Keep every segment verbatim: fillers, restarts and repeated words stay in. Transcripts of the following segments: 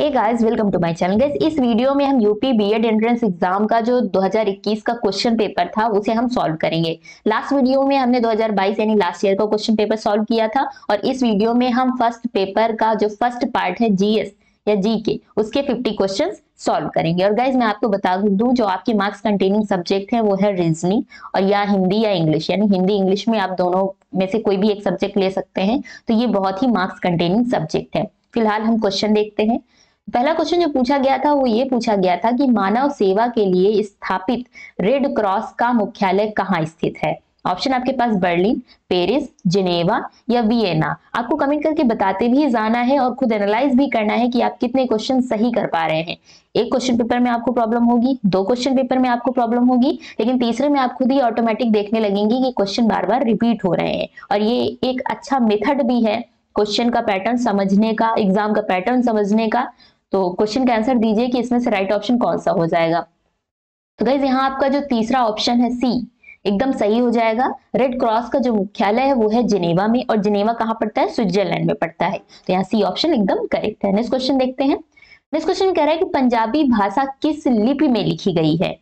Hey guys, welcome to my channel. Guys, इस video में हम यूपी बीएड एंट्रेंस एग्जाम का जो दो हज़ार इक्कीस का क्वेश्चन पेपर था उसे हम सॉल्व करेंगे। लास्ट वीडियो में हमने दो हज़ार बाईस यानी लास्ट ईयर का क्वेश्चन पेपर सॉल्व किया था और इस वीडियो में हम फर्स्ट पेपर का जो फर्स्ट पार्ट है जीएस या जी के उसके पचास क्वेश्चन सॉल्व करेंगे। और गाइज मैं आपको बता दूं, जो आपके मार्क्स कंटेनिंग सब्जेक्ट है वो है रीजनिंग और या हिंदी या इंग्लिश, यानी हिंदी इंग्लिश में आप दोनों में से कोई भी एक सब्जेक्ट ले सकते हैं। तो ये बहुत ही मार्क्स कंटेनिंग सब्जेक्ट है। फिलहाल हम क्वेश्चन देखते हैं। पहला क्वेश्चन जो पूछा गया था वो ये पूछा गया था कि मानव सेवा के लिए स्थापित रेड क्रॉस का मुख्यालय कहाँ स्थित है। ऑप्शन आपके पास बर्लिन, पेरिस, जिनेवा या वियना। आपको कमेंट करके बताते भी जाना है और खुद एनालाइज भी करना है कि आप कितने क्वेश्चन सही कर पा रहे हैं। एक क्वेश्चन पेपर में आपको प्रॉब्लम होगी, दो क्वेश्चन पेपर में आपको प्रॉब्लम होगी, लेकिन तीसरे में आप खुद ही ऑटोमेटिक देखने लगेंगे कि क्वेश्चन बार बार रिपीट हो रहे हैं। और ये एक अच्छा मेथड भी है क्वेश्चन का पैटर्न समझने का, एग्जाम का पैटर्न समझने का। तो क्वेश्चन का आंसर दीजिए कि इसमें से राइट ऑप्शन कौन सा हो जाएगा। तो गाइस यहाँ आपका जो तीसरा ऑप्शन है सी एकदम सही हो जाएगा। रेड क्रॉस का जो मुख्यालय है वो है जिनेवा में, और जिनेवा कहाँ पड़ता है? स्विट्जरलैंड में पड़ता है। तो यहाँ सी ऑप्शन एकदम करेक्ट है। नेक्स्ट क्वेश्चन देखते हैं। नेक्स्ट क्वेश्चन कह रहा है कि पंजाबी भाषा किस लिपि में लिखी गई है?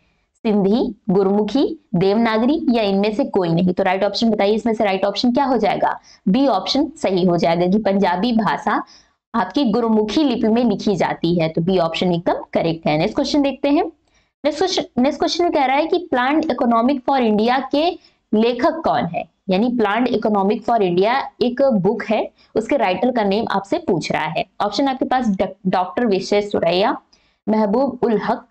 सिंधी, गुरुमुखी, देवनागरी या इनमें से कोई नहीं। तो राइट ऑप्शन बताइए, इसमें से राइट ऑप्शन क्या हो जाएगा? बी ऑप्शन सही हो जाएगा कि पंजाबी भाषा आपकी गुरुमुखी लिपि में लिखी जाती है। तो बी ऑप्शन एकदम करेक्ट है। नेक्स्ट क्वेश्चन देखते हैं। नेक्स्ट क्वेश्चन में कह रहा है कि प्लान्ड इकोनॉमिक फॉर इंडिया के लेखक कौन है, यानी प्लान्ड इकोनॉमिक फॉर इंडिया एक बुक है, उसके राइटर का नेम आपसे पूछ रहा है। ऑप्शन आपके पास डॉक्टर विशेष सुरैया, महबूब उल हक,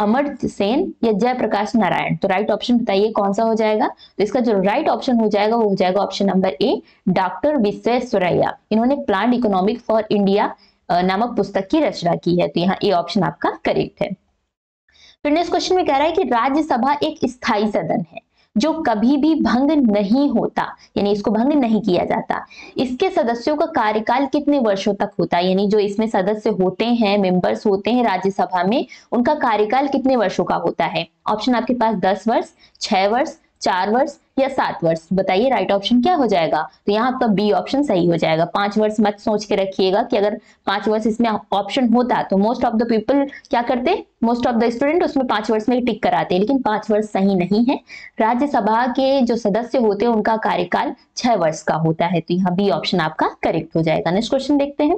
अमर्त्य सेन या जयप्रकाश नारायण। तो राइट ऑप्शन बताइए कौन सा हो जाएगा। तो इसका जो राइट ऑप्शन हो जाएगा वो हो जाएगा option number A, doctor Visvesvaraya. इन्होंने प्लान्ड इकोनॉमिक फॉर इंडिया नामक पुस्तक की रचना की है। तो यहाँ ए ऑप्शन आपका करेक्ट है। फिर नेक्स्ट क्वेश्चन में कह रहा है कि राज्यसभा एक स्थायी सदन है जो कभी भी भंग नहीं होता, यानी इसको भंग नहीं किया जाता। इसके सदस्यों का कार्यकाल कितने वर्षों तक होता है, यानी जो इसमें सदस्य होते हैं, मेंबर्स होते हैं राज्यसभा में, उनका कार्यकाल कितने वर्षों का होता है? ऑप्शन आपके पास दस वर्ष, छह वर्ष, चार वर्ष या सात वर्ष। बताइए राइट ऑप्शन क्या हो जाएगा। तो यहाँ आपका बी ऑप्शन सही हो जाएगा। पांच वर्ष मत सोच के रखिएगा कि अगर पांच वर्ष इसमें ऑप्शन होता तो मोस्ट ऑफ द पीपल क्या करते, मोस्ट ऑफ द स्टूडेंट उसमें पांच वर्ष में टिक कराते, लेकिन पांच वर्ष सही नहीं है। राज्यसभा के जो सदस्य होते हैं उनका कार्यकाल छह वर्ष का होता है। तो यहाँ बी ऑप्शन आपका करेक्ट हो जाएगा। नेक्स्ट क्वेश्चन देखते हैं।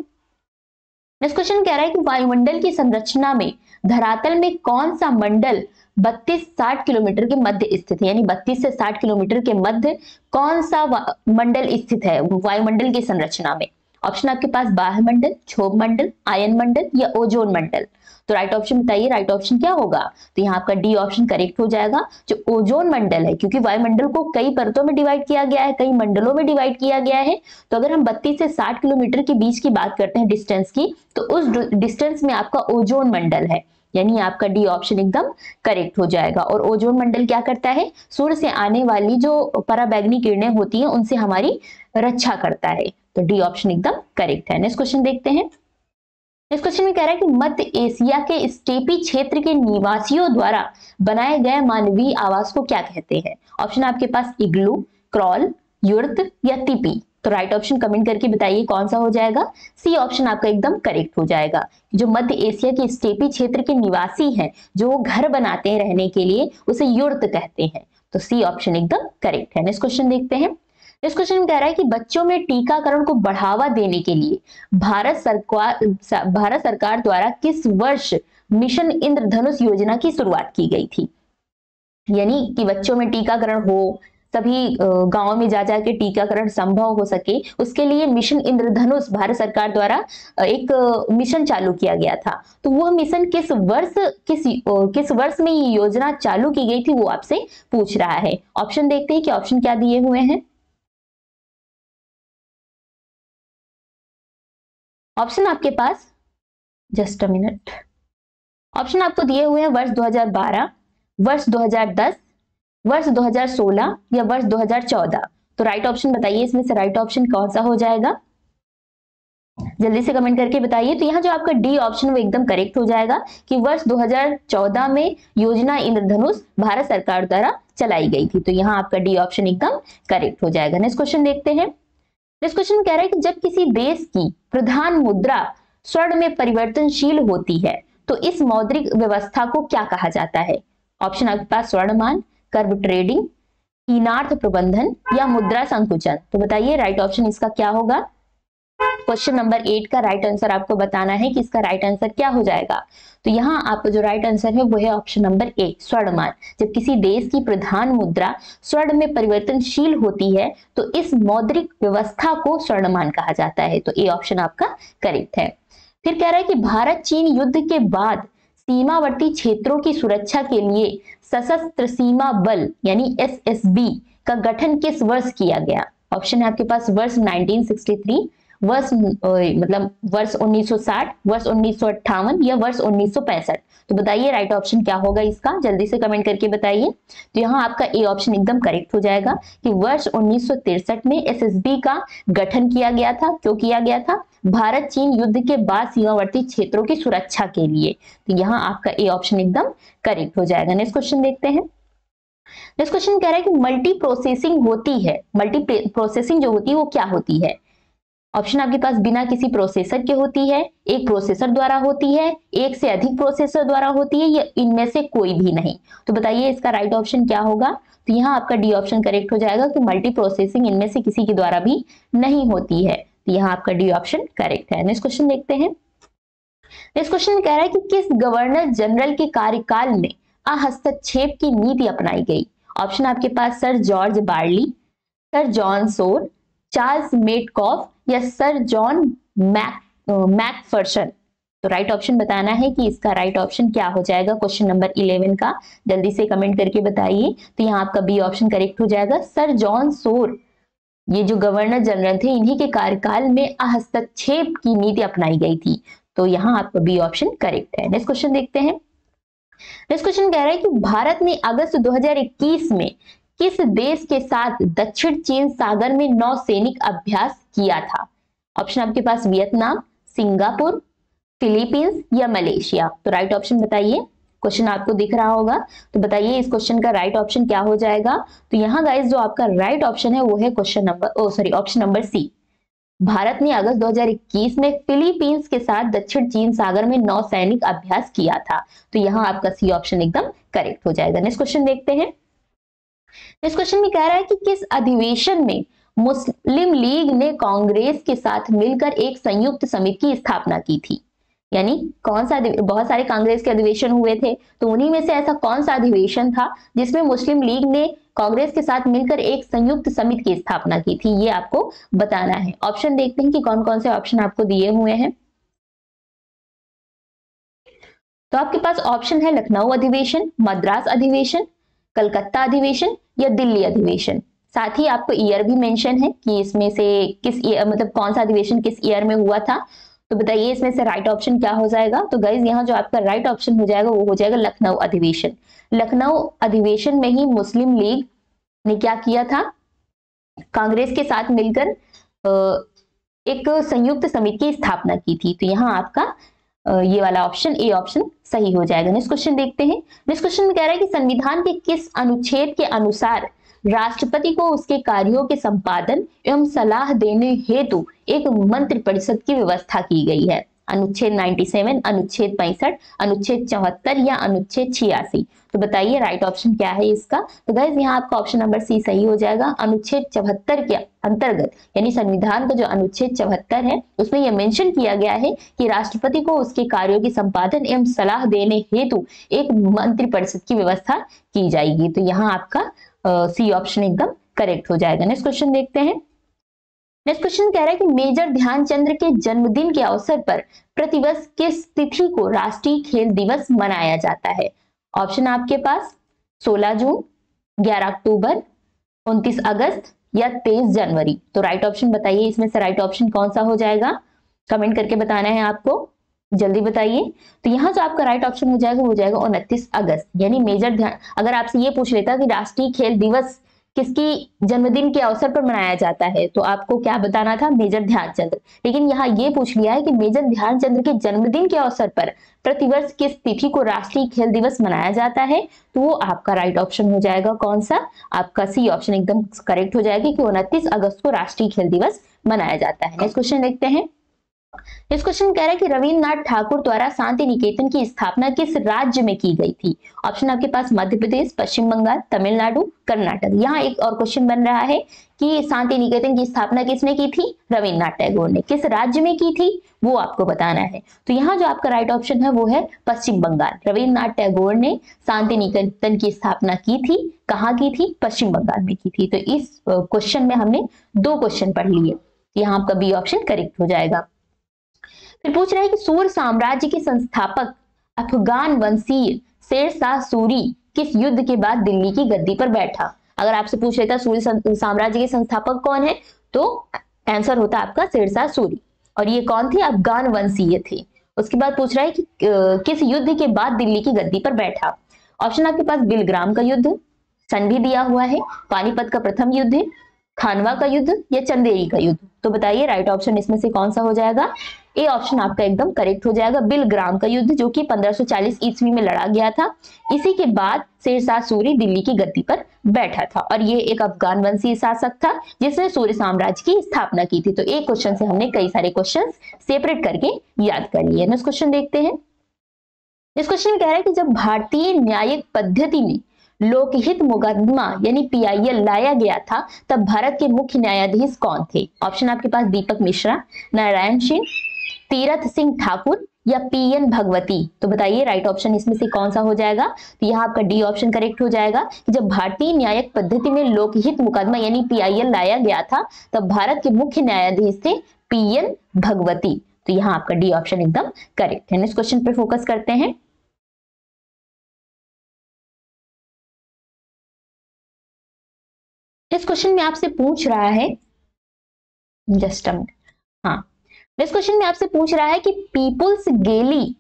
नेक्स्ट क्वेश्चन कह रहा है कि वायुमंडल की संरचना में धरातल में कौन सा मंडल बत्तीस साठ किलोमीटर के मध्य स्थित है, यानी बत्तीस से साठ किलोमीटर के मध्य कौन सा मंडल स्थित है वायुमंडल की संरचना में? ऑप्शन आपके पास बाह्य मंडल, क्षोभ मंडल, आयन मंडल या ओजोन मंडल। तो राइट ऑप्शन बताइए, राइट ऑप्शन क्या होगा? तो यहाँ आपका डी ऑप्शन करेक्ट हो जाएगा। जो ओजोन मंडल है, क्योंकि वायुमंडल को कई परतों में डिवाइड किया गया है, कई मंडलों में डिवाइड किया गया है, तो अगर हम बत्तीस से साठ किलोमीटर के बीच की बात करते हैं डिस्टेंस की, तो उस डिस्टेंस में आपका ओजोन मंडल है, यानी आपका डी ऑप्शन एकदम करेक्ट हो जाएगा। और ओजोन मंडल क्या करता है? सूर्य से आने वाली जो पराबैंगनी किरणें होती हैं उनसे हमारी रक्षा करता है। तो डी ऑप्शन एकदम करेक्ट है। नेक्स्ट क्वेश्चन देखते हैं। नेक्स्ट क्वेश्चन में कह रहा है कि मध्य एशिया के स्टेपी क्षेत्र के निवासियों द्वारा बनाए गए मानवीय आवास को क्या कहते हैं? ऑप्शन आपके पास इग्लू, क्रॉल, युर्त या तिपी। तो राइट ऑप्शन कमेंट करके बताइए कौन सा हो जाएगा। सी ऑप्शन आपका एकदम करेक्ट हो जाएगा। जो मध्य एशिया के स्टेपी क्षेत्र के निवासी हैं, जो घर बनाते हैं रहने के लिए, उसे युर्त कहते हैं। तो सी ऑप्शन एकदम करेक्ट है। नेक्स्ट क्वेश्चन देखते हैं। नेक्स्ट क्वेश्चन कह रहा है कि बच्चों में टीकाकरण को बढ़ावा देने के लिए भारत सरकार भारत सरकार द्वारा किस वर्ष मिशन इंद्रधनुष योजना की शुरुआत की गई थी, यानी कि बच्चों में टीकाकरण हो, सभी गांव में जा जाके टीकाकरण संभव हो सके, उसके लिए मिशन इंद्रधनुष भारत सरकार द्वारा एक मिशन चालू किया गया था। तो वह मिशन किस वर्ष किस किस वर्ष में ये योजना चालू की गई थी वो आपसे पूछ रहा है। ऑप्शन देखते हैं कि ऑप्शन क्या दिए हुए हैं। ऑप्शन आपके पास जस्ट अ मिनट ऑप्शन आपको दिए हुए हैं वर्ष दो हज़ार बारह, वर्ष दो हज़ार दस, वर्ष दो हज़ार सोलह या वर्ष दो हज़ार चौदह। तो राइट ऑप्शन बताइए, इसमें से राइट ऑप्शन कौन सा हो जाएगा, जल्दी से कमेंट करके बताइए। तो यहाँ जो आपका डी ऑप्शन वो एकदम करेक्ट हो जाएगा कि वर्ष दो हज़ार चौदह में योजना इंद्रधनुष भारत सरकार द्वारा चलाई गई थी। तो यहाँ आपका डी ऑप्शन एकदम करेक्ट हो जाएगा। नेक्स्ट क्वेश्चन देखते हैं। नेक्स्ट क्वेश्चन कह रहा है कि जब किसी देश की प्रधान मुद्रा स्वर्ण में परिवर्तनशील होती है तो इस मौद्रिक व्यवस्था को क्या कहा जाता है? ऑप्शन आपके पास स्वर्णमान, कर्व ट्रेडिंग, कीनार्थ प्रबंधन या मुद्रा संकुचन। तो बताइए राइट ऑप्शन इसका क्या होगा। क्वेश्चन नंबर एट का राइट आंसर आपको बताना है कि इसका राइट आंसर क्या हो जाएगा। तो यहाँ आपको जो राइट आंसर है वो है ऑप्शन नंबर ए स्वर्णमान। जब किसी देश की प्रधान मुद्रा स्वर्ण में परिवर्तनशील होती है तो इस मौद्रिक व्यवस्था को स्वर्णमान कहा जाता है। तो ए ऑप्शन आपका करेक्ट है। फिर कह रहा है कि भारत चीन युद्ध के बाद सीमावर्ती क्षेत्रों की सुरक्षा के लिए सशस्त्र सीमा बल यानी एस एस बी का गठन किस वर्ष किया गया? ऑप्शन है आपके पास वर्ष नाइनटीन सिक्सटी थ्री, वर्ष मतलब वर्ष उन्नीस सौ साठ, वर्ष उन्नीस सौ अट्ठावन या वर्ष उन्नीस सौ पैंसठ। तो बताइए राइट ऑप्शन क्या होगा इसका, जल्दी से कमेंट करके बताइए। तो यहाँ आपका ए ऑप्शन एकदम करेक्ट हो जाएगा कि वर्ष उन्नीस सौ तिरसठ में एस एस बी का गठन किया गया था। क्यों किया गया था? भारत चीन युद्ध के बाद सीमावर्ती क्षेत्रों की सुरक्षा के लिए। तो यहाँ आपका ए ऑप्शन एकदम करेक्ट हो जाएगा। नेक्स्ट क्वेश्चन देखते हैं। नेक्स्ट क्वेश्चन कह रहा है कि मल्टी प्रोसेसिंग होती है, मल्टी प्रोसेसिंग जो होती है वो क्या होती है? ऑप्शन आपके पास बिना किसी प्रोसेसर के होती है, एक प्रोसेसर द्वारा होती है, एक से अधिक प्रोसेसर द्वारा होती है या इनमें से कोई भी नहीं। तो बताइए इसका राइट ऑप्शन क्या होगा। तो यहाँ आपका डी ऑप्शन करेक्ट हो जाएगा कि मल्टी प्रोसेसिंग इनमें से किसी के द्वारा भी नहीं होती है। तो यहाँ आपका डी ऑप्शन करेक्ट है। नेक्स्ट क्वेश्चन देखते हैं। नेक्स्ट क्वेश्चन कह रहा है कि किस गवर्नर जनरल के कार्यकाल में अहस्तक्षेप की नीति अपनाई गई? ऑप्शन आपके पास sir George Barlow, sir John Shore, Charles Metcalfe या सर जॉन मैक मैकफर्सन। तो राइट ऑप्शन बताना है कि इसका राइट ऑप्शन क्या हो जाएगा क्वेश्चन नंबर इलेवन का, जल्दी से कमेंट करके बताइए। तो यहाँ आपका बी ऑप्शन करेक्ट हो जाएगा। सर जॉन सोर ये जो गवर्नर जनरल थे इन्हीं के कार्यकाल में हस्तक्षेप की नीति अपनाई गई थी। तो यहाँ आपका बी ऑप्शन करेक्ट है। नेक्स्ट क्वेश्चन देखते हैं। नेक्स्ट क्वेश्चन कह रहा है कि भारत ने अगस्त दो हजार इक्कीस में किस देश के साथ दक्षिण चीन सागर में नौसैनिक अभ्यास किया था? ऑप्शन आपके पास वियतनाम, सिंगापुर, फिलीपींस या मलेशिया। तो राइट ऑप्शन बताइए, क्वेश्चन आपको दिख रहा होगा। तो बताइए इस क्वेश्चन का राइट ऑप्शन क्या हो जाएगा। तो यहाँ गाइस जो आपका राइट ऑप्शन है वो है question number oh sorry option number C. Bharat ने अगस्त दो हजार इक्कीस में फिलीपींस के साथ दक्षिण चीन सागर में नौसैनिक अभ्यास किया था। तो यहाँ आपका सी ऑप्शन एकदम करेक्ट हो जाएगा। नेक्स्ट क्वेश्चन देखते हैं। इस क्वेश्चन में कह रहा है कि किस अधिवेशन में मुस्लिम लीग ने कांग्रेस के साथ मिलकर एक संयुक्त समिति की स्थापना की थी? यानी कौन सा, बहुत सारे कांग्रेस के अधिवेशन हुए थे तो उन्हीं में से ऐसा कौन सा अधिवेशन था जिसमें मुस्लिम लीग ने कांग्रेस के साथ मिलकर एक संयुक्त समिति की स्थापना की थी, ये आपको बताना है। ऑप्शन देखते हैं कि कौन कौन से ऑप्शन आपको दिए हुए हैं। तो आपके पास ऑप्शन है लखनऊ अधिवेशन, मद्रास अधिवेशन, कलकत्ता अधिवेशन या दिल्ली अधिवेशन। साथ ही आपको ईयर भी मेंशन है कि इसमें से किस ईयर मतलब कौन सा अधिवेशन किस ईयर में हुआ था। तो बताइए इसमें से राइट ऑप्शन क्या हो जाएगा। तो गाइज यहाँ जो आपका राइट ऑप्शन हो जाएगा वो हो जाएगा लखनऊ अधिवेशन। लखनऊ अधिवेशन में ही मुस्लिम लीग ने क्या किया था, कांग्रेस के साथ मिलकर एक संयुक्त समिति की स्थापना की थी। तो यहाँ आपका ये वाला ऑप्शन ए ऑप्शन सही हो जाएगा। नेक्स्ट क्वेश्चन देखते हैं। नेक्स्ट क्वेश्चन में कह रहा है कि संविधान के किस अनुच्छेद के अनुसार राष्ट्रपति को उसके कार्यों के संपादन एवं सलाह देने हेतु एक मंत्रिपरिषद की व्यवस्था की गई है? अनुच्छेद सत्तानवे, अनुच्छेद पैंसठ, अनुच्छेद चौहत्तर या अनुच्छेद छियासी। तो बताइए राइट ऑप्शन क्या है इसका। तो गाइस यहाँ आपका ऑप्शन नंबर सी सही हो जाएगा। अनुच्छेद चौहत्तर के अंतर्गत यानी संविधान का जो अनुच्छेद चौहत्तर है उसमें यह मेंशन किया गया है कि राष्ट्रपति को उसके कार्यों के संपादन एवं सलाह देने हेतु एक मंत्रिपरिषद की व्यवस्था की जाएगी। तो यहाँ आपका सी ऑप्शन एकदम करेक्ट हो जाएगा। नेक्स्ट क्वेश्चन देखते हैं। नेक्स्ट क्वेश्चन कह रहा है कि मेजर ध्यानचंद्र के जन्मदिन के अवसर पर प्रतिवर्ष किस तिथि को राष्ट्रीय खेल दिवस मनाया जाता है? ऑप्शन आपके पास सोलह जून, ग्यारह अक्टूबर, उनतीस अगस्त या तेईस जनवरी। तो राइट ऑप्शन बताइए इसमें से राइट ऑप्शन कौन सा हो जाएगा, कमेंट करके बताना है आपको, जल्दी बताइए। तो यहाँ जो आपका राइट ऑप्शन हो जाएगा वो जाएगा उनतीस अगस्त। यानी मेजर ध्यान अगर आपसे ये पूछ लेता कि राष्ट्रीय खेल दिवस किसकी जन्मदिन के अवसर पर मनाया जाता है तो आपको क्या बताना था, मेजर ध्यानचंद्र। लेकिन यहाँ ये पूछ लिया है कि मेजर ध्यानचंद्र के जन्मदिन के अवसर पर प्रतिवर्ष किस तिथि को राष्ट्रीय खेल दिवस मनाया जाता है। तो वो आपका राइट ऑप्शन हो जाएगा कौन सा, आपका सी ऑप्शन एकदम करेक्ट हो जाएगा कि उनतीस अगस्त को राष्ट्रीय खेल दिवस मनाया जाता है। नेक्स्ट क्वेश्चन देखते हैं। इस क्वेश्चन कह रहा है कि रविन्द्रनाथ ठाकुर द्वारा शांति निकेतन की स्थापना किस राज्य में की गई थी। ऑप्शन आपके पास मध्य प्रदेश, पश्चिम बंगाल, तमिलनाडु, कर्नाटक। यहाँ एक और क्वेश्चन बन रहा है कि शांति निकेतन की स्थापना किसने की थी, रविन्द्रनाथ टैगोर ने। किस राज्य में की थी वो आपको बताना है। तो यहाँ जो आपका राइट ऑप्शन है वो है पश्चिम बंगाल। रविन्द्रनाथ टैगोर ने शांति निकेतन की स्थापना की थी, कहाँ की थी, पश्चिम बंगाल में की थी। तो इस क्वेश्चन में हमने दो क्वेश्चन पढ़ लिए, यहाँ आपका बी ऑप्शन करेक्ट हो जाएगा। फिर पूछ रहा है कि सूर साम्राज्य के संस्थापक अफगान वंशीय शेरशाह सूरी किस युद्ध के बाद दिल्ली की गद्दी पर बैठा। अगर आपसे पूछ लेता सूरी साम्राज्य के संस्थापक कौन है तो आंसर होता आपका शेरशाह सूरी, और ये कौन थे, अफगान वंशीय थे। उसके बाद पूछ रहा है कि किस युद्ध के बाद दिल्ली की गद्दी पर बैठा। ऑप्शन आपके पास बिलग्राम का युद्ध, सन भी दिया हुआ है, पानीपत का प्रथम युद्ध है, खानवा का युद्ध या चंदेरी का युद्ध। तो बताइए राइट ऑप्शन इसमें से कौन सा हो जाएगा। ए ऑप्शन आपका एकदम करेक्ट हो जाएगा, बिलग्राम का युद्ध, जो कि पंद्रह सौ चालीस ईस्वी में लड़ा गया था। इसी के बाद शेरशाह सूरी दिल्ली की गद्दी पर बैठा था, और ये एक अफगान वंशीय शासक था जिसने सूर्य साम्राज्य की स्थापना की थी। तो एक क्वेश्चन से हमने कई सारे क्वेश्चन सेपरेट करके याद कर लिए। नेक्स्ट क्वेश्चन देखते हैं। इस क्वेश्चन में कह रहा है कि जब भारतीय न्यायिक पद्धति में लोकहित मुकदमा यानी पीआईएल लाया गया था तब भारत के मुख्य न्यायाधीश कौन थे। ऑप्शन आपके पास दीपक मिश्रा, नारायण सिंह, तीरथ सिंह ठाकुर या पीएन भगवती। तो बताइए राइट ऑप्शन इसमें से कौन सा हो जाएगा। तो यहाँ आपका डी ऑप्शन करेक्ट हो जाएगा कि जब भारतीय न्यायिक पद्धति में लोकहित मुकदमा यानी पीआईएल लाया गया था तब भारत के मुख्य न्यायाधीश थे पीएन भगवती। तो यहाँ आपका डी ऑप्शन एकदम करेक्ट है। नेक्स्ट क्वेश्चन पे फोकस करते हैं। इस क्वेश्चन में आपसे पूछ रहा है, जस्ट अ मिनट, हाँ, इस क्वेश्चन में आपसे पूछ रहा है कि People's gaily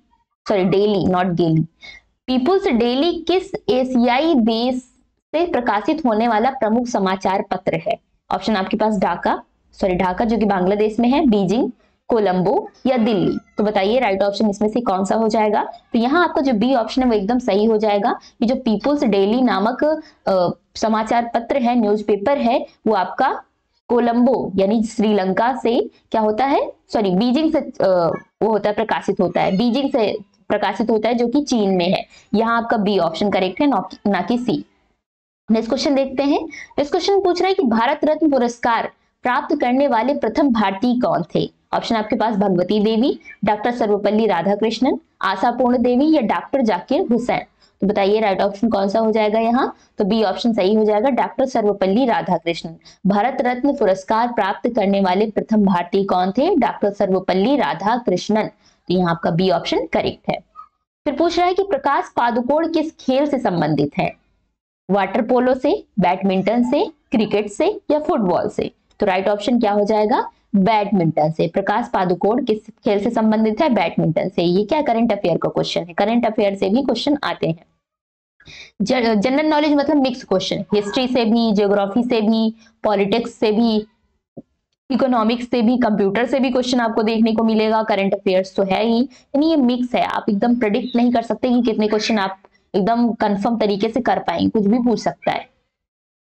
sorry daily not gaily People's Daily किस एशियाई देश से प्रकाशित होने वाला प्रमुख समाचार पत्र है। ऑप्शन आपके पास ढाका सॉरी ढाका जो कि बांग्लादेश में है, बीजिंग, कोलंबो या दिल्ली। तो बताइए राइट ऑप्शन इसमें से कौन सा हो जाएगा। तो यहाँ आपका जो बी ऑप्शन है वो एकदम सही हो जाएगा कि जो पीपुल्स डेली नामक आ, समाचार पत्र है, न्यूज़पेपर है, वो आपका कोलंबो यानी श्रीलंका से क्या होता है सॉरी बीजिंग से आ, वो होता है प्रकाशित होता है बीजिंग से प्रकाशित होता है जो कि चीन में है। यहाँ आपका बी ऑप्शन करेक्ट है, ना कि सी। नेक्स्ट क्वेश्चन देखते हैं। नेक्स्ट क्वेश्चन पूछ रहा है कि भारत रत्न पुरस्कार प्राप्त करने वाले प्रथम भारतीय कौन थे। ऑप्शन आपके पास भगवती देवी, डॉक्टर सर्वपल्ली राधाकृष्णन, आशा पूर्ण देवी या डॉक्टर जाकिर हुसैन। तो बताइए राइट ऑप्शन कौन सा हो जाएगा यहाँ। तो बी ऑप्शन सही हो जाएगा, डॉक्टर सर्वपल्ली राधाकृष्णन। भारत रत्न पुरस्कार प्राप्त करने वाले प्रथम भारतीय कौन थे, डॉक्टर सर्वपल्ली राधाकृष्णन। तो यहाँ आपका बी ऑप्शन करेक्ट है। फिर पूछ रहा है कि प्रकाश पादुकोण किस खेल से संबंधित है। वाटर पोलो से, बैडमिंटन से, क्रिकेट से या फुटबॉल से। तो राइट ऑप्शन क्या हो जाएगा, बैडमिंटन से। प्रकाश पादुकोण किस खेल से संबंधित है, बैडमिंटन से। ये क्या करंट अफेयर का क्वेश्चन है, करंट अफेयर से भी क्वेश्चन आते हैं। जनरल नॉलेज मतलब मिक्स क्वेश्चन, हिस्ट्री से भी, ज्योग्राफी से भी, पॉलिटिक्स से भी, इकोनॉमिक्स से भी, कंप्यूटर से भी क्वेश्चन आपको देखने को मिलेगा। करंट अफेयर्स तो है ही, यानी ये मिक्स है। आप एकदम प्रेडिक्ट नहीं कर सकते कि कितने क्वेश्चन आप एकदम कंफर्म तरीके से कर पाएंगे, कुछ भी पूछ सकता है।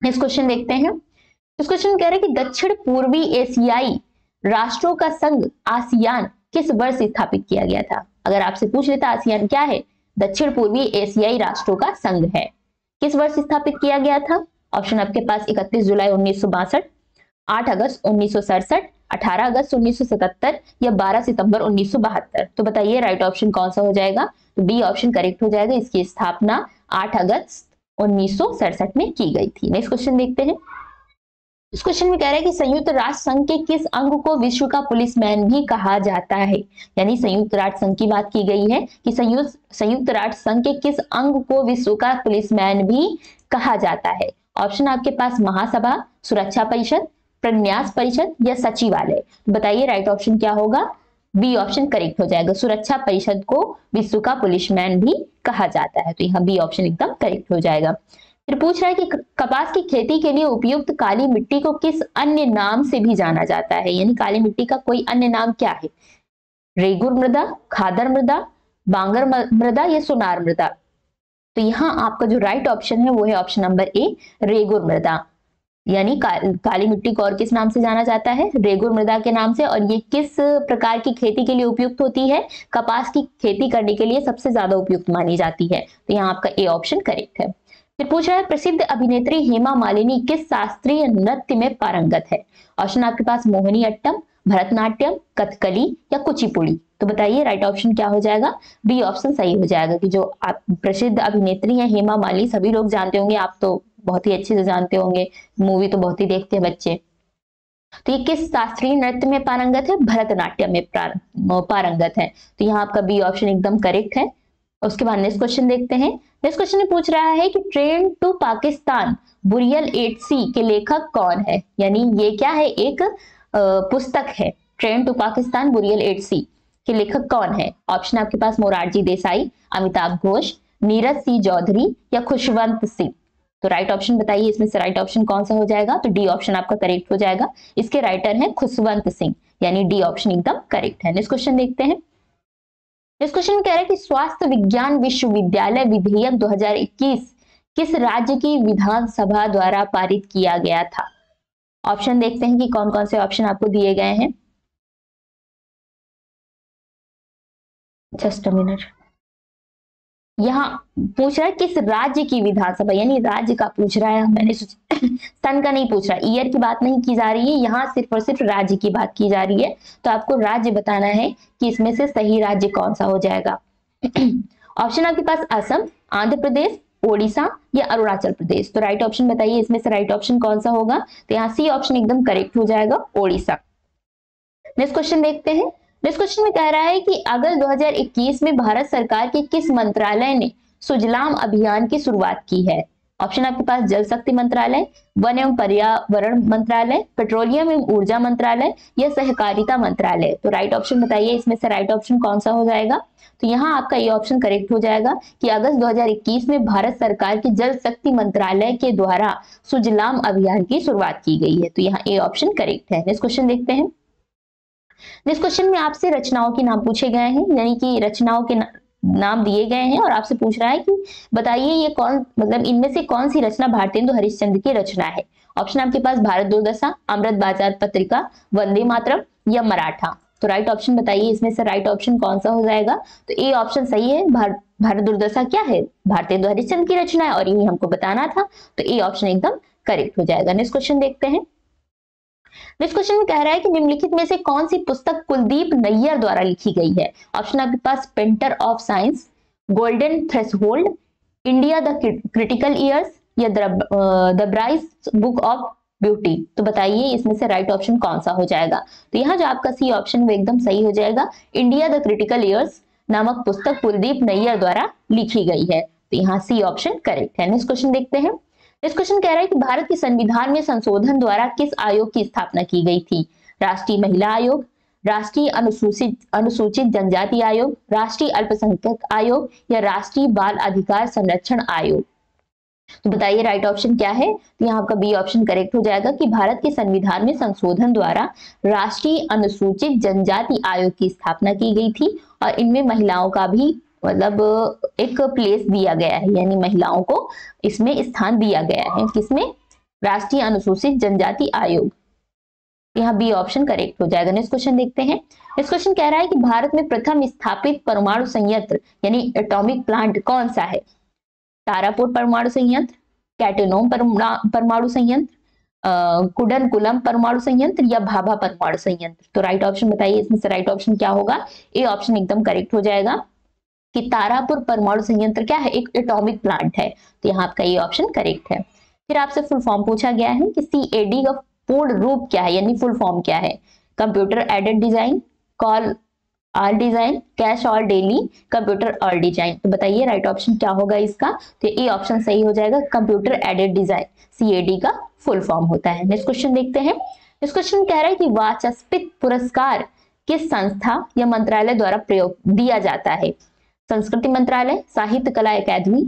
नेक्स्ट क्वेश्चन देखते हैं। इस क्वेश्चन कह रहे हैं कि दक्षिण पूर्वी एशियाई राष्ट्रों का संघ आसियान किस वर्ष स्थापित किया गया था। अगर आपसे पूछ लेता आसियान क्या है, दक्षिण पूर्वी एशियाई राष्ट्रों का संघ है, किस वर्ष स्थापित किया गया था। ऑप्शन आपके पास इकतीस जुलाई उन्नीस सौ बासठ, आठ अगस्त उन्नीस सौ सड़सठ, अठारह अगस्त उन्नीस सौ सतहत्तर या बारह सितंबर उन्नीस सौ बहत्तर। तो बताइए राइट ऑप्शन कौन सा हो जाएगा। तो बी ऑप्शन करेक्ट हो जाएगा, इसकी स्थापना आठ अगस्त उन्नीस सौ सड़सठ में की गई थी। नेक्स्ट क्वेश्चन देखते हैं। इस क्वेश्चन में कह रहा है कि संयुक्त राष्ट्र संघ के किस अंग को विश्व का पुलिसमैन भी कहा जाता है। यानी संयुक्त राष्ट्र संघ की बात की गई है कि संयुक्त संयुक्त राष्ट्र संघ के किस अंग को विश्व का पुलिसमैन भी कहा जाता है। ऑप्शन आपके पास महासभा, सुरक्षा परिषद, प्रन्यास परिषद या सचिवालय। बताइए राइट ऑप्शन क्या होगा। बी ऑप्शन करेक्ट हो जाएगा, सुरक्षा परिषद को विश्व का पुलिसमैन भी कहा जाता है। तो यहाँ बी ऑप्शन एकदम करेक्ट हो जाएगा। फिर पूछ रहा है कि कपास की खेती के लिए उपयुक्त काली मिट्टी को किस अन्य नाम से भी जाना जाता है। यानी काली मिट्टी का कोई अन्य नाम क्या है, रेगुर मृदा, खादर मृदा, बांगर मृदा या सोनार मृदा। तो यहाँ आपका जो राइट ऑप्शन है वो है ऑप्शन नंबर ए, रेगुर मृदा। यानी का, काली मिट्टी को और किस नाम से जाना जाता है, रेगुर मृदा के नाम से। और ये किस प्रकार की खेती के लिए उपयुक्त होती है, कपास की खेती करने के लिए सबसे ज्यादा उपयुक्त मानी जाती है। तो यहाँ आपका ए ऑप्शन करेक्ट है। फिर पूछ रहा है प्रसिद्ध अभिनेत्री हेमा मालिनी किस शास्त्रीय नृत्य में पारंगत है। ऑप्शन आपके पास मोहिनी अट्टम, भरतनाट्यम, कथकली या कुचिपुड़ी। तो बताइए राइट ऑप्शन क्या हो जाएगा, बी ऑप्शन सही हो जाएगा कि जो आप प्रसिद्ध अभिनेत्री हैं हेमा मालिनी सभी लोग जानते होंगे, आप तो बहुत ही अच्छे से जानते होंगे, मूवी तो बहुत ही देखते हैं बच्चे। तो ये किस शास्त्रीय नृत्य में पारंगत है, भरतनाट्यम में पारंगत है। तो यहाँ आपका बी ऑप्शन एकदम करेक्ट है। उसके बाद नेक्स्ट क्वेश्चन देखते हैं। नेक्स्ट क्वेश्चन में पूछ रहा है कि train to Pakistan burial at sea के लेखक कौन है, यानी ये क्या है, एक पुस्तक है। Train to Pakistan burial at sea के लेखक कौन है। ऑप्शन आपके पास मोरारजी देसाई, अमिताभ घोष, नीरज सी चौधरी या खुशवंत सिंह। तो राइट ऑप्शन बताइए इसमें से राइट ऑप्शन कौन सा हो जाएगा। तो डी ऑप्शन आपका करेक्ट हो जाएगा, इसके राइटर हैं खुशवंत सिंह, यानी डी ऑप्शन एकदम करेक्ट है। नेक्स्ट क्वेश्चन देखते हैं। नेक्स्ट क्वेश्चन कह रहा है कि स्वास्थ्य विज्ञान विश्वविद्यालय विधेयक दो हज़ार इक्कीस किस राज्य की विधानसभा द्वारा पारित किया गया था। ऑप्शन देखते हैं कि कौन कौन से ऑप्शन आपको दिए गए हैं। जस्ट अ मिनट, यहाँ पूछ रहा है किस राज्य की विधानसभा, यानी राज्य का पूछ रहा है, मैंने सोचा सन का नहीं पूछ रहा, ईयर की बात नहीं की जा रही है, यहाँ सिर्फ और सिर्फ राज्य की बात की जा रही है। तो आपको राज्य बताना है कि इसमें से सही राज्य कौन सा हो जाएगा। ऑप्शन आपके पास असम, आंध्र प्रदेश, ओडिशा या अरुणाचल प्रदेश। तो राइट ऑप्शन बताइए इसमें से राइट ऑप्शन कौन सा होगा। तो यहाँ सी ऑप्शन एकदम करेक्ट हो जाएगा, ओडिशा। नेक्स्ट क्वेश्चन देखते हैं। नेक्स्ट क्वेश्चन में कह रहा है कि अगस्त दो हज़ार इक्कीस में भारत सरकार के किस मंत्रालय ने सुजलाम अभियान की शुरुआत की है। ऑप्शन आपके पास जल शक्ति मंत्रालय, वन एवं पर्यावरण मंत्रालय, पेट्रोलियम एवं ऊर्जा मंत्रालय या सहकारिता मंत्रालय। तो राइट ऑप्शन बताइए इसमें से राइट ऑप्शन कौन सा हो जाएगा। तो यहाँ आपका ये ऑप्शन करेक्ट हो जाएगा कि अगस्त दो हज़ार इक्कीस में भारत सरकार के जल शक्ति मंत्रालय के द्वारा सुजलाम अभियान की शुरुआत की गई है। तो यहाँ ए ऑप्शन करेक्ट है। नेक्स्ट क्वेश्चन देखते हैं। नेक्स्ट क्वेश्चन में आपसे रचनाओं के नाम पूछे गए हैं, यानी कि रचनाओं के ना... नाम दिए गए हैं और आपसे पूछ रहा है कि बताइए ये कौन, मतलब इनमें से कौन सी रचना भारतेंदु हरिश्चंद्र की रचना है। ऑप्शन आपके पास भारत दुर्दशा, अमृत बाजार पत्रिका, वंदे मातरम या मराठा। तो राइट ऑप्शन बताइए इसमें से राइट ऑप्शन कौन सा हो जाएगा। तो ए ऑप्शन सही है, भारत भारत दुर्दशा क्या है, भारतेंदु हरिश्चंद्र की रचना है और यही हमको बताना था। तो ए ऑप्शन एकदम करेक्ट हो जाएगा। नेक्स्ट क्वेश्चन देखते हैं। नेक्स्ट क्वेश्चन में कह रहा है कि निम्नलिखित में से कौन सी पुस्तक कुलदीप नैयर द्वारा लिखी गई है। ऑप्शन आपके पास painter of science, golden threshold, India the critical years या the bright book of beauty. तो बताइए इसमें से राइट ऑप्शन कौन सा हो जाएगा। तो यहाँ जो आपका सी ऑप्शन वो एकदम सही हो जाएगा, इंडिया द क्रिटिकल इयर्स नामक पुस्तक कुलदीप नैयर द्वारा लिखी गई है। तो यहाँ सी ऑप्शन करेक्ट है। नेक्स्ट क्वेश्चन देखते हैं। इस क्वेश्चन कह रहा है कि भारत के संविधान में संशोधन द्वारा किस आयोग की स्थापना की गई थी। राष्ट्रीय महिला आयोग, राष्ट्रीय अनुसूचित अनुसूचित जनजाति आयोग, राष्ट्रीय अल्पसंख्यक आयोग या राष्ट्रीय बाल अधिकार संरक्षण आयोग। तो बताइए राइट ऑप्शन क्या है। तो यहाँ आपका बी ऑप्शन करेक्ट हो जाएगा कि भारत के संविधान में संशोधन द्वारा राष्ट्रीय अनुसूचित जनजाति आयोग की स्थापना की गई थी और इनमें महिलाओं का भी मतलब एक प्लेस दिया गया है, यानी महिलाओं को इसमें स्थान दिया गया है। किसमें, राष्ट्रीय अनुसूचित जनजाति आयोग। यहाँ बी ऑप्शन करेक्ट हो जाएगा। नेक्स्ट क्वेश्चन देखते हैं। नेक्स्ट क्वेश्चन कह रहा है कि भारत में प्रथम स्थापित परमाणु संयंत्र यानी एटॉमिक प्लांट कौन सा है। तारापुर परमाणु संयंत्र, कैटेनोम परमाणु संयंत्र, कुडनकुलम परमाणु संयंत्र या भाभा परमाणु संयंत्र। तो राइट ऑप्शन बताइए इसमें से राइट ऑप्शन क्या होगा। ए ऑप्शन एकदम करेक्ट हो जाएगा कि तारापुर परमाणु संयंत्र क्या है, एक एटॉमिक प्लांट है। तो यहाँ आपका ये ऑप्शन करेक्ट है। फिर आपसे फुल फॉर्म पूछा गया है कि सी ए डी का पूर्ण रूप क्या है, यानी फुल फॉर्म क्या है। Computer aided design, call all design, cash all daily, computer all design. तो बताइए राइट ऑप्शन क्या होगा इसका। तो ये ऑप्शन सही हो जाएगा, computer aided design C A D का फुल फॉर्म होता है। नेक्स्ट क्वेश्चन देखते हैं। नेक्स्ट क्वेश्चन कह रहा है कि वाचस्पति पुरस्कार किस संस्था या मंत्रालय द्वारा प्रयोग दिया जाता है। संस्कृति मंत्रालय, साहित्य कला एकेडमी,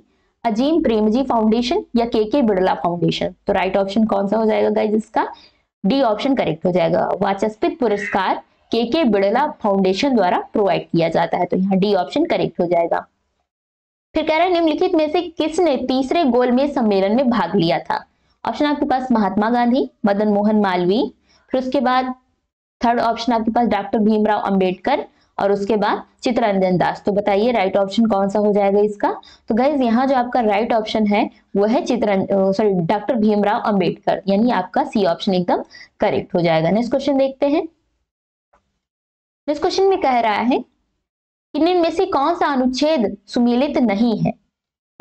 अजीम प्रेमजी फाउंडेशन या के के बिड़ला फाउंडेशन। तो राइट ऑप्शन कौन सा हो जाएगा गाइज, इसका डी ऑप्शन करेक्ट हो जाएगा। वाचस्पति पुरस्कार के के बिड़ला फाउंडेशन द्वारा प्रोवाइड किया जाता है। तो यहाँ डी ऑप्शन करेक्ट हो जाएगा। फिर कह रहा है निम्नलिखित में से किसने तीसरे गोलमेज सम्मेलन में भाग लिया था। ऑप्शन आपके पास महात्मा गांधी, मदन मोहन मालवीय, फिर उसके बाद थर्ड ऑप्शन आपके पास डॉक्टर भीमराव अंबेडकर और उसके बाद चित्तरंजन दास। तो बताइए राइट ऑप्शन कौन सा हो जाएगा इसका। तो गाइज यहाँ जो आपका राइट ऑप्शन है वो है चित्तरंजन सॉरी डॉक्टर भीमराव अंबेडकर, यानी आपका सी ऑप्शन एकदम करेक्ट हो जाएगा। नेक्स्ट क्वेश्चन देखते हैं। नेक्स्ट क्वेश्चन में कह रहा है कि इनमें से कौन सा अनुच्छेद सुमेलित नहीं है।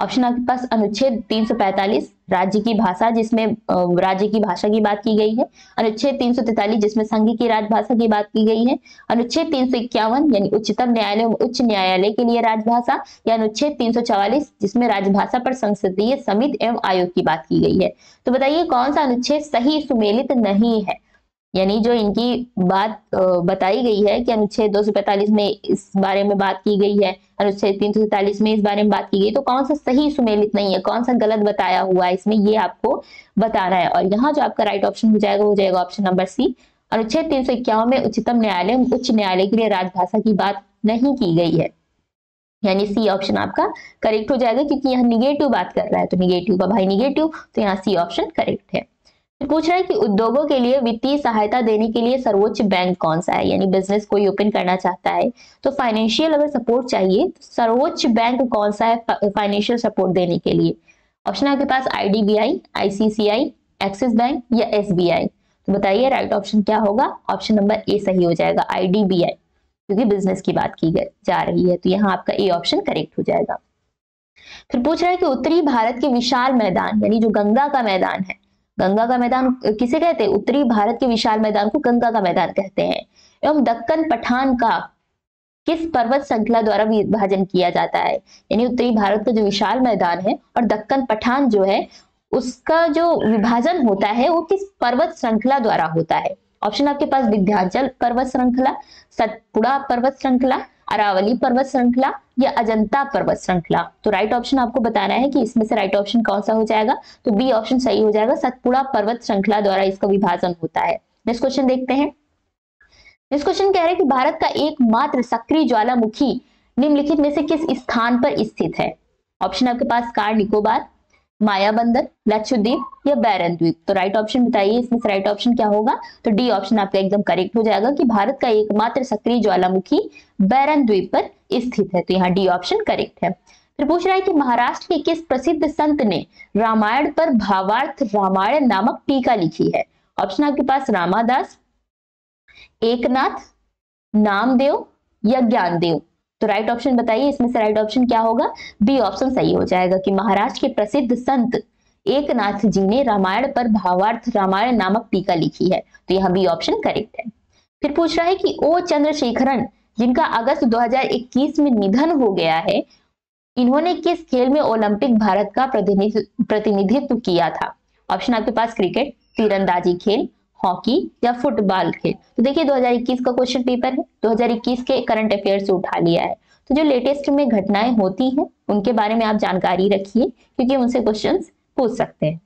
ऑप्शन आपके पास अनुच्छेद तीन सौ पैंतालीस राज्य की भाषा, जिसमें राज्य की भाषा की बात की गई है, अनुच्छेद तीन सौ तैंतालीस जिसमें संघ की राजभाषा की बात की गई है, अनुच्छेद तीन सौ इक्यावन यानी उच्चतम न्यायालय उच्च न्यायालय के लिए राजभाषा, या अनुच्छेद तीन सौ चौवालीस जिसमें राजभाषा पर संसदीय समिति एवं आयोग की बात की गई है। तो बताइए कौन सा अनुच्छेद सही सुमेलित नहीं है, यानी जो इनकी बात बताई गई है कि अनुच्छेद दो सौ पैंतालीस में इस बारे में बात की गई है, अनुच्छेद तीन सौ तैंतालीस में इस बारे में बात की गई, तो कौन सा सही सुमेलित नहीं है, कौन सा गलत बताया हुआ है इसमें, ये आपको बताना है। और यहाँ जो आपका राइट ऑप्शन हो जाएगा हो जाएगा ऑप्शन नंबर सी, अनुच्छेद तीन सौ इक्यावन में उच्चतम न्यायालय उच्च न्यायालय के लिए राजभाषा की बात नहीं की गई है, यानी सी ऑप्शन आपका करेक्ट हो जाएगा, क्योंकि यहाँ निगेटिव बात कर रहा है तो निगेटिव का भाई निगेटिव, तो यहाँ सी ऑप्शन करेक्ट है। पूछ रहा है कि उद्योगों के लिए वित्तीय सहायता देने के लिए सर्वोच्च बैंक कौन सा है, यानी बिजनेस कोई ओपन करना चाहता है तो फाइनेंशियल अगर सपोर्ट चाहिए तो सर्वोच्च बैंक कौन सा है फाइनेंशियल सपोर्ट देने के लिए। ऑप्शन आपके पास I D B I, I C C I, Axis bank या एस बी आई। तो बताइए राइट ऑप्शन क्या होगा। ऑप्शन नंबर ए सही हो जाएगा, आई डी बी आई, क्योंकि बिजनेस की बात की जा रही है, तो यहाँ आपका ए ऑप्शन करेक्ट हो जाएगा। फिर पूछ रहा है कि उत्तरी भारत के विशाल मैदान, यानी जो गंगा का मैदान है, गंगा का मैदान किसे कहते हैं, उत्तरी भारत के विशाल मैदान को गंगा का मैदान कहते हैं, एवं दक्कन पठान का किस पर्वत श्रृंखला द्वारा विभाजन किया जाता है, यानी उत्तरी भारत का जो विशाल मैदान है और दक्कन पठान जो है उसका जो विभाजन होता है वो किस पर्वत श्रृंखला द्वारा होता है। ऑप्शन आपके पास विंध्याचल पर्वत श्रृंखला, सतपुड़ा पर्वत श्रृंखला, अरावली पर्वत श्रृंखला या अजंता पर्वत श्रृंखला। तो राइट ऑप्शन आपको बताना है कि इसमें से राइट ऑप्शन कौन सा हो जाएगा। तो बी ऑप्शन सही हो जाएगा, सतपुड़ा पर्वत श्रृंखला द्वारा इसका विभाजन होता है। नेक्स्ट क्वेश्चन देखते हैं। नेक्स्ट क्वेश्चन कह रहे हैं कि भारत का एकमात्र सक्रिय ज्वालामुखी निम्नलिखित में से किस स्थान पर स्थित है। ऑप्शन आपके पास कार निकोबार, माया बंदर, लक्षद्वीप या बैरन द्वीप। तो राइट ऑप्शन बताइए इसमें से राइट ऑप्शन क्या होगा। तो डी ऑप्शन आपका एकदम करेक्ट हो जाएगा कि भारत का एकमात्र सक्रिय ज्वालामुखी बैरन द्वीप पर स्थित है, तो यहाँ डी ऑप्शन करेक्ट है। फिर पूछ रहा है कि महाराष्ट्र के किस प्रसिद्ध संत ने रामायण पर भावार्थ रामायण नामक टीका लिखी है। ऑप्शन आपके पास रामादास, एकनाथ, नामदेव या ज्ञानदेव। तो राइट ऑप्शन बताइए इसमें से राइट ऑप्शन क्या होगा। बी ऑप्शन सही हो जाएगा कि महाराष्ट्र के प्रसिद्ध संत एकनाथ जी ने रामायण पर भावार्थ रामायण नामक टीका लिखी है, तो यहाँ बी ऑप्शन करेक्ट है। फिर पूछ रहा है कि ओ चंद्रशेखरन, जिनका अगस्त दो हज़ार इक्कीस में निधन हो गया है, इन्होंने किस खेल में ओलंपिक भारत का प्रतिनिधित्व किया था। ऑप्शन आपके पास क्रिकेट, तीरंदाजी खेल, हॉकी या फुटबॉल खेल। तो देखिए दो हज़ार इक्कीस का क्वेश्चन पेपर है, दो हज़ार इक्कीस के करंट अफेयर से उठा लिया है, तो जो लेटेस्ट में घटनाएं होती हैं उनके बारे में आप जानकारी रखिए, क्योंकि उनसे क्वेश्चंस पूछ सकते हैं।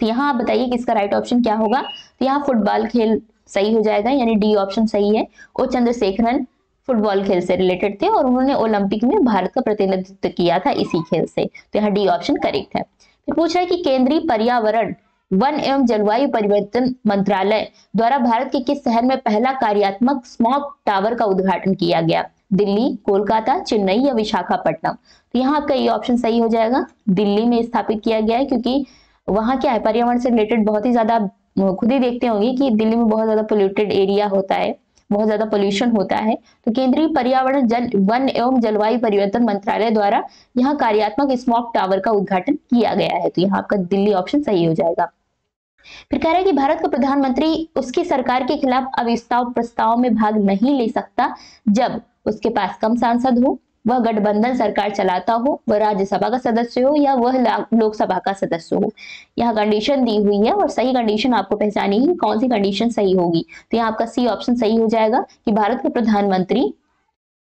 तो यहाँ आप बताइए कि इसका राइट ऑप्शन क्या होगा। तो यहाँ फुटबॉल खेल सही हो जाएगा, यानी डी ऑप्शन सही है। ओ चंद्रशेखरन फुटबॉल खेल से रिलेटेड थे और उन्होंने ओलंपिक में भारत का प्रतिनिधित्व किया था इसी खेल से, तो यहाँ डी ऑप्शन करेक्ट है। फिर पूछ रहा है कि केंद्रीय पर्यावरण वन एवं जलवायु परिवर्तन मंत्रालय द्वारा भारत के किस शहर में पहला कार्यात्मक स्मॉग टावर का उद्घाटन किया गया, दिल्ली, कोलकाता, चेन्नई या विशाखापट्टनम। तो यहाँ आपका ये ऑप्शन सही हो जाएगा, दिल्ली में स्थापित किया गया है, क्योंकि वहाँ क्या है पर्यावरण से रिलेटेड बहुत ही ज्यादा, खुद ही देखते होंगे कि दिल्ली में बहुत ज्यादा पोल्यूटेड एरिया होता है, बहुत ज्यादा पोल्यूशन होता है, तो केंद्रीय पर्यावरण जल वन एवं जलवायु परिवर्तन मंत्रालय द्वारा यहाँ कार्यात्मक स्मॉग टावर का उद्घाटन किया गया है, तो यहाँ आपका दिल्ली ऑप्शन सही हो जाएगा। फिर कह रहा है कि भारत का प्रधानमंत्री उसकी सरकार के खिलाफ अविश्वास प्रस्ताव में भाग नहीं ले सकता जब उसके पास कम सांसद हो, वह गठबंधन सरकार चलाता हो, वह राज्यसभा का सदस्य हो या वह लोकसभा का सदस्य हो। यहाँ कंडीशन दी हुई है और सही कंडीशन आपको पहचानी है कौन सी कंडीशन सही होगी। तो यहाँ आपका सी ऑप्शन सही हो जाएगा कि भारत का प्रधानमंत्री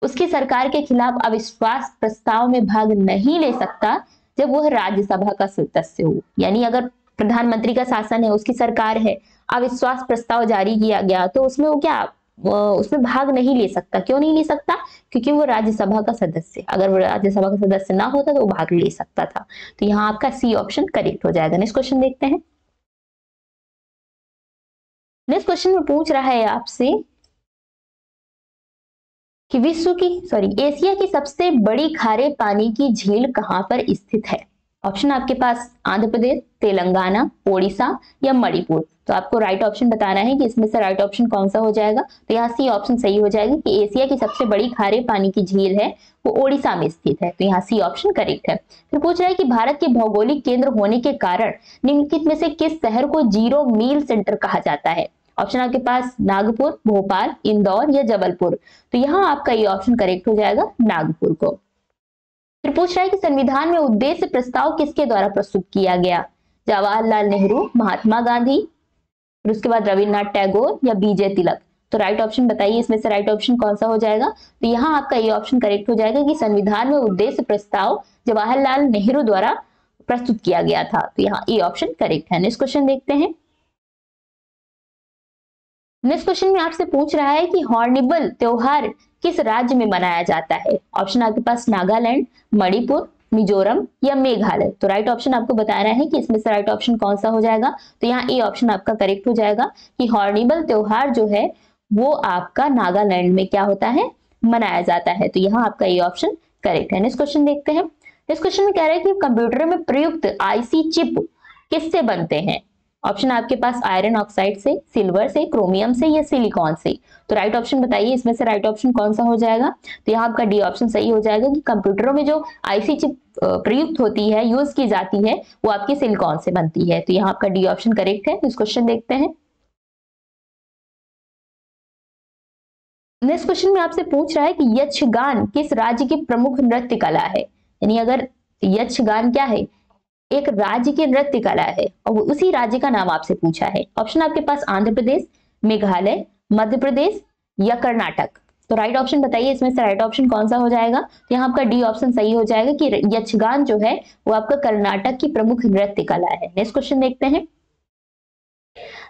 उसकी सरकार के खिलाफ अविश्वास प्रस्ताव में भाग नहीं ले सकता जब वह राज्यसभा का सदस्य हो, यानी अगर प्रधानमंत्री का शासन है, उसकी सरकार है, अविश्वास प्रस्ताव जारी किया गया तो उसमें वो क्या उसमें भाग नहीं ले सकता। क्यों नहीं ले सकता, क्योंकि वो राज्यसभा का सदस्य, अगर वो राज्यसभा का सदस्य ना होता तो वो भाग ले सकता था। तो यहाँ आपका सी ऑप्शन करेक्ट हो जाएगा। नेक्स्ट क्वेश्चन देखते हैं। नेक्स्ट क्वेश्चन में पूछ रहा है आपसे कि विश्व की सॉरी एशिया की सबसे बड़ी खारे पानी की झील कहां पर स्थित है। ऑप्शन आपके पास आंध्र प्रदेश, तेलंगाना, ओडिशा या मणिपुर। तो आपको राइट ऑप्शन बताना है कि इसमें से राइट ऑप्शन कौन सा हो जाएगा। तो यहाँ सी ऑप्शन सही हो जाएगा कि एशिया की सबसे बड़ी खारे पानी की झील है वो ओडिशा में स्थित है। तो यहाँ सी ऑप्शन करेक्ट है। फिर पूछ रहा है कि भारत के भौगोलिक केंद्र होने के कारण निम्नलिखित में से किस शहर को जीरो मील सेंटर कहा जाता है। ऑप्शन आपके पास नागपुर, भोपाल, इंदौर या जबलपुर। तो यहाँ आपका ये ऑप्शन करेक्ट हो जाएगा नागपुर को। फिर पूछ रहा है कि संविधान में उद्देश्य प्रस्ताव किसके द्वारा प्रस्तुत किया गया। जवाहरलाल नेहरू, महात्मा गांधी, फिर उसके बाद रविन्द्रनाथ टैगोर या बीजे तिलक। तो राइट ऑप्शन बताइए इसमें से राइट ऑप्शन कौन सा हो जाएगा। तो यहाँ आपका ये ऑप्शन करेक्ट हो जाएगा कि संविधान में उद्देश्य प्रस्ताव जवाहरलाल नेहरू द्वारा प्रस्तुत किया गया था। तो यहाँ ये ऑप्शन करेक्ट है। नेक्स्ट क्वेश्चन देखते हैं। नेक्स्ट क्वेश्चन में आपसे पूछ रहा है कि हॉर्नबिल त्योहार किस राज्य में मनाया जाता है। ऑप्शन आपके पास नागालैंड, मणिपुर, मिजोरम या मेघालय। तो राइट ऑप्शन आपको बताना है कि इसमें से राइट ऑप्शन कौन सा हो जाएगा। तो यहाँ ए ऑप्शन आपका करेक्ट हो जाएगा कि हॉर्नबिल त्योहार जो है वो आपका नागालैंड में क्या होता है मनाया जाता है। तो यहाँ आपका ये ऑप्शन करेक्ट है। नेक्स्ट क्वेश्चन देखते हैं। नेक्स्ट क्वेश्चन में कह रहा है कि कंप्यूटर में प्रयुक्त आईसी चिप किससे बनते हैं। ऑप्शन आपके पास आयरन ऑक्साइड से, सिल्वर से, क्रोमियम से या सिलिकॉन से। तो राइट ऑप्शन बताइए इसमें से राइट ऑप्शन कौन सा हो जाएगा। तो यहाँ आपका डी ऑप्शन सही हो जाएगा कि कंप्यूटरों में जो आईसी चिप प्रयुक्त होती है, यूज की जाती है, वो आपकी सिलिकॉन से बनती है। तो यहाँ आपका डी ऑप्शन करेक्ट है। नेक्स्ट क्वेश्चन देखते हैं। नेक्स्ट क्वेश्चन में आपसे पूछ रहा है कि यक्षगान किस राज्य की प्रमुख नृत्य कला है। यानी अगर यक्षगान क्या है, एक राज्य की नृत्य कला है और उसी राज्य का नाम आपसे पूछा है। ऑप्शन आपके पास आंध्र प्रदेश, मेघालय, मध्य प्रदेश या कर्नाटक। तो राइट ऑप्शन बताइए इसमें से राइट ऑप्शन कौन सा हो जाएगा। तो यहाँ आपका डी ऑप्शन सही हो जाएगा कि यक्षगान जो है वो आपका कर्नाटक की प्रमुख नृत्य कला है। नेक्स्ट क्वेश्चन देखते हैं।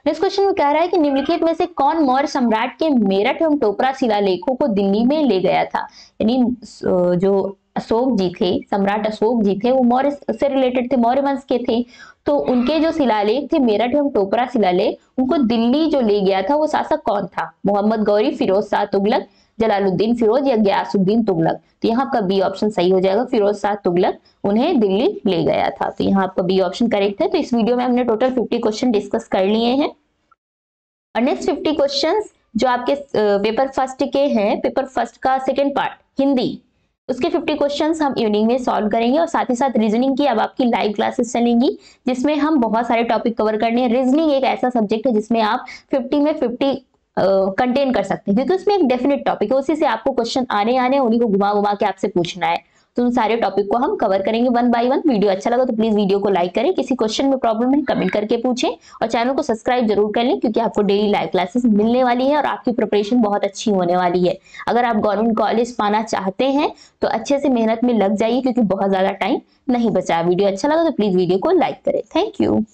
नेक्स्ट क्वेश्चन में कह रहा है कि निम्नलिखित में से कौन मौर्य सम्राट के मेरठ एवं टोपरा शिलालेखों को दिल्ली में ले गया था। यानी जो अशोक जी थे, सम्राट अशोक जी थे, वो मौर्य से रिलेटेड थे, मौर्य वंश के थे। तो उनके जो शिलालेख थे मेरठ एवं टोपरा शिलालेख, उनको दिल्ली जो ले गया था वो शासक कौन था। मोहम्मद गौरी, फिरोज शाह तुगलक, जलालुद्दीन फिरोज या गयासुद्दीन तुगलक। तो यहाँ आपका बी ऑप्शन सही हो जाएगा, फिरोज शाह तुगलक उन्हें दिल्ली ले गया था। तो यहाँ आपका बी ऑप्शन करेक्ट है। तो इस वीडियो में हमने टोटल फिफ्टी क्वेश्चन डिस्कस कर लिए हैं और नेक्स्ट फिफ्टी क्वेश्चन जो आपके पेपर फर्स्ट के हैं, पेपर फर्स्ट का सेकेंड पार्ट हिंदी, उसके पचास क्वेश्चंस हम इवनिंग में सॉल्व करेंगे। और साथ ही साथ रीजनिंग की अब आपकी लाइव क्लासेस चलेंगी जिसमें हम बहुत सारे टॉपिक कवर करने हैं। रीजनिंग एक ऐसा सब्जेक्ट है जिसमें आप पचास में पचास कंटेन कर सकते हैं क्योंकि उसमें एक डेफिनेट टॉपिक है, उसी से आपको क्वेश्चन आने आने उन्हीं को घुमा घुमा के आपसे पूछना है। तो उन सारे टॉपिक को हम कवर करेंगे वन बाय वन। वीडियो अच्छा लगा तो प्लीज वीडियो को लाइक करें, किसी क्वेश्चन में प्रॉब्लम है कमेंट करके पूछें और चैनल को सब्सक्राइब जरूर कर लें क्योंकि आपको डेली लाइव क्लासेस मिलने वाली है और आपकी प्रिपरेशन बहुत अच्छी होने वाली है। अगर आप गवर्नमेंट कॉलेज पाना चाहते हैं तो अच्छे से मेहनत में लग जाइए क्योंकि बहुत ज्यादा टाइम नहीं बचा। वीडियो अच्छा लगा तो प्लीज वीडियो को लाइक करें। Thank you.